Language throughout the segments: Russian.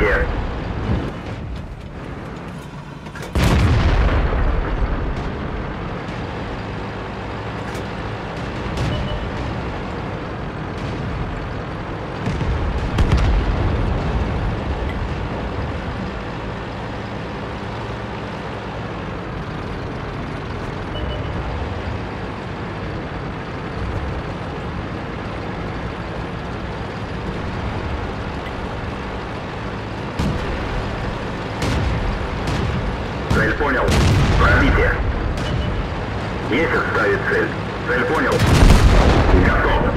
here. Понял. Пробитие. Месяц ставит цель. Цель понял. Готово.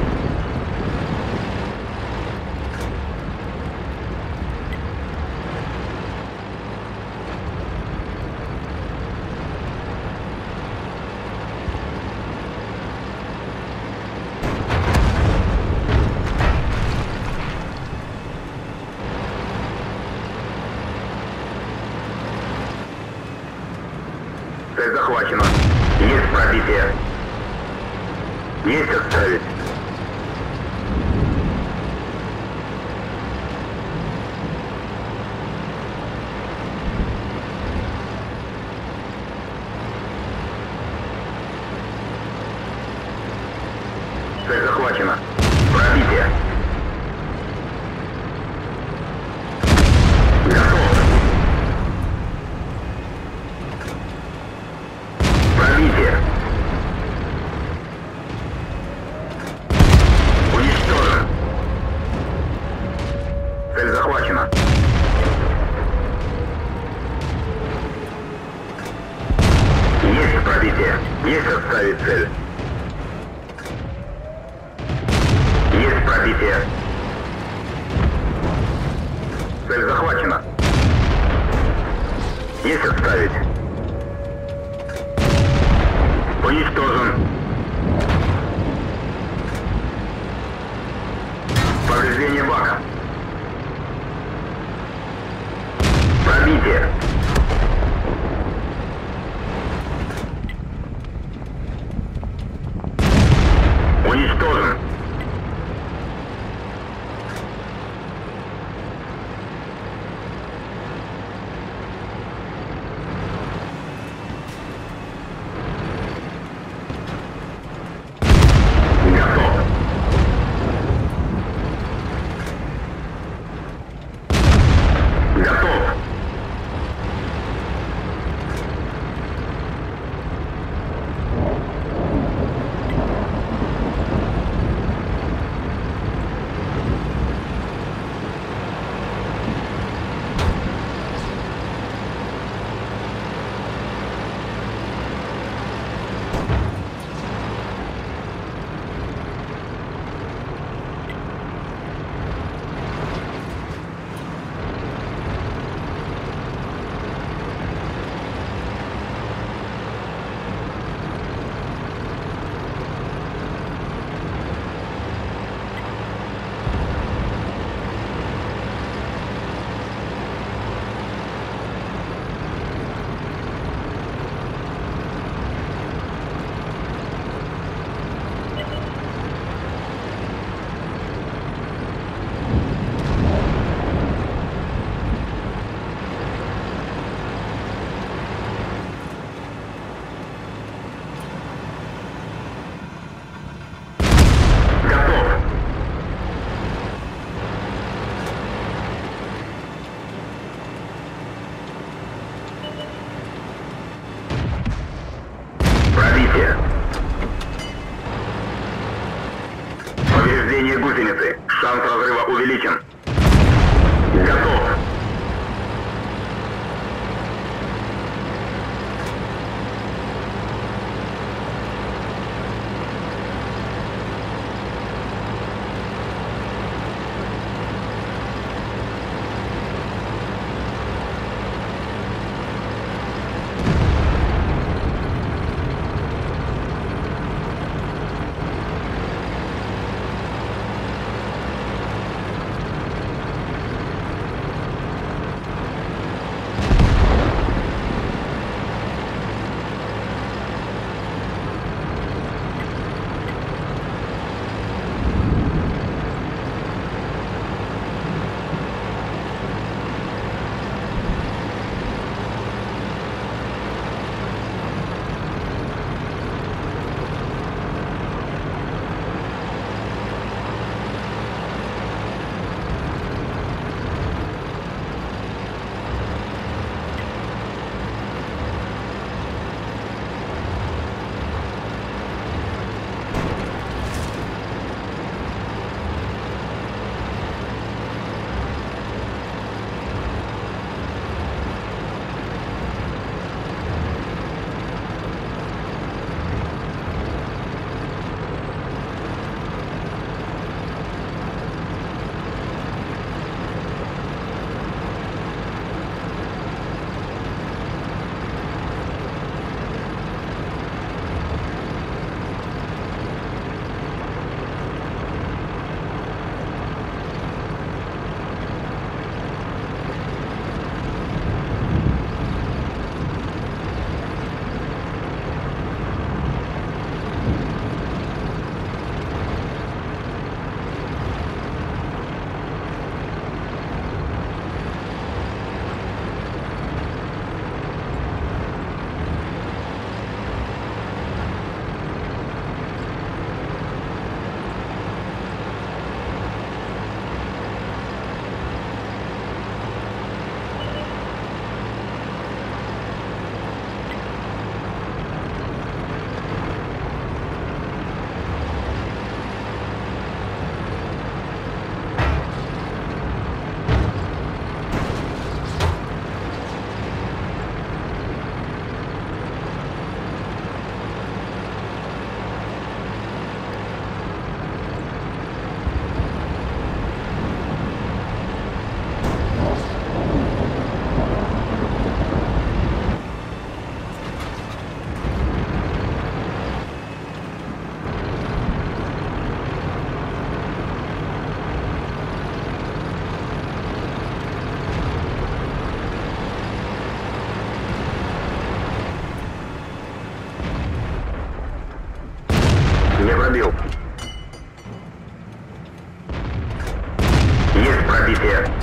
Цель захвачена. Есть пробитие. Есть отставить. Цель захвачена. Пробитие. Есть отставить цель. Есть пробитие. Цель захвачена. Есть отставить. Уничтожен. Повреждение бака. Пробитие. Уничтожен. Готов. Готов. Повреждение гусеницы. Шанс разрыва увеличен. Готов. here.